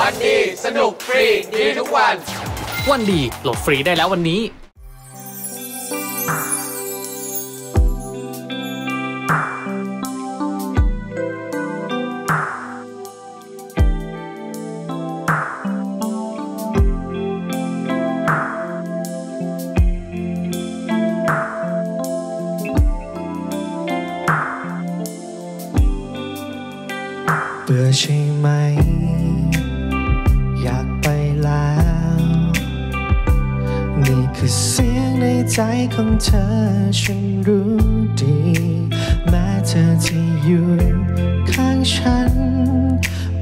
วันดีสนุกฟรีดีทุกวันวันดีโหลดฟรีได้แล้ววันนี้เบื่อใช่ไหมอยากไปแล้วนี่คือเสียงในใจของเธอฉันรู้ดีแม้เธอที่อยู่ข้างฉัน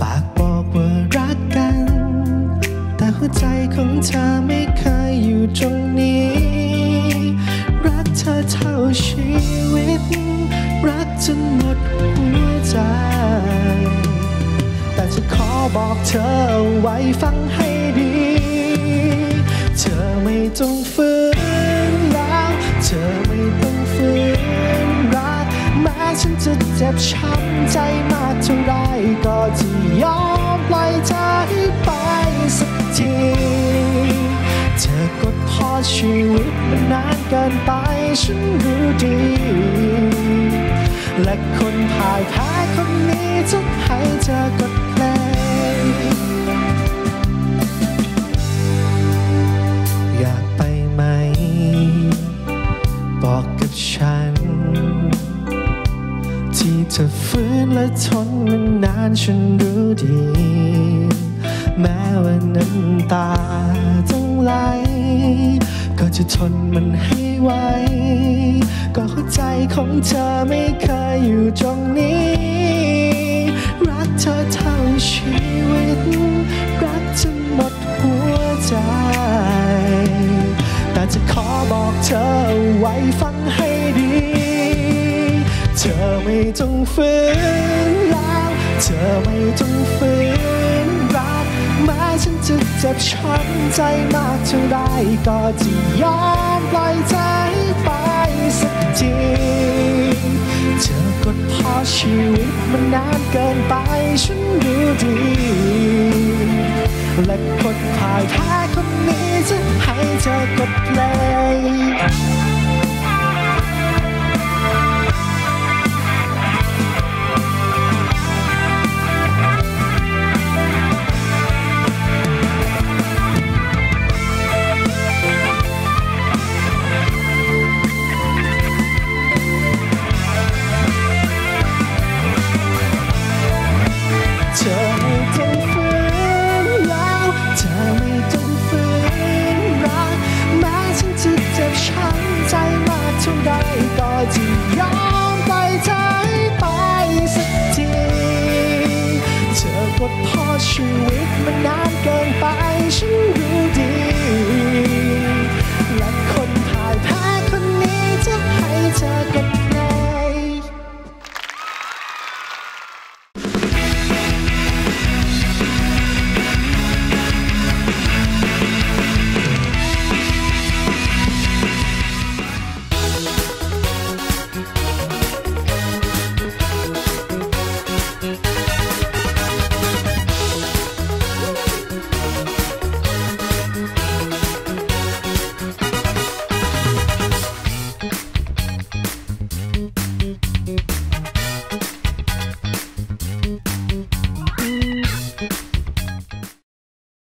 ปากบอกว่ารักกันแต่หัวใจของเธอไม่เคยอยู่ตรงนี้รักเธอเท่าชีวิตรักจนหมดหัวใจแต่จะขอบอกเธอไว้ฟังให้ดีเธอไม่ต้องฝืนแล้วเธอไม่ต้องฝืนรักแม้ฉันจะเจ็บช้ำใจมากเท่าไรก็จะยอมปล่อยเธอให้ไปสักทีเธอกดพอชีวิตมันนานเกินไปฉันรู้ดีและคนพ่ายแพ้คนนี้จะให้เธอกดแพ้อยากไปไหมบอกกับฉันที่เธอฝืนและทนมันนานฉันรู้ดีแม้ว่าน้ำตาจะไหลก็จะทนมันให้ไวก็หัวใจของเธอไม่เคยอยู่ตรงนี้รักเธอเท่าชีวิตรักจนหมดหัวใจแต่จะขอบอกเธอไว้ฟังให้ดีเธอไม่ต้องฝืนแล้วเธอไม่ต้องฝืนรักแม้ฉันจะเจ็บช้ำใจมากเท่าไรก็จะยอมปล่อยใจไปสักทีเธอกดพอชีวิตมันนานเกินไปฉันรู้ดีและคนพ่ายแพ้คนนี้จะให้เธอกดเลยชีวิตมันนานเกินไปฉันรู้ดี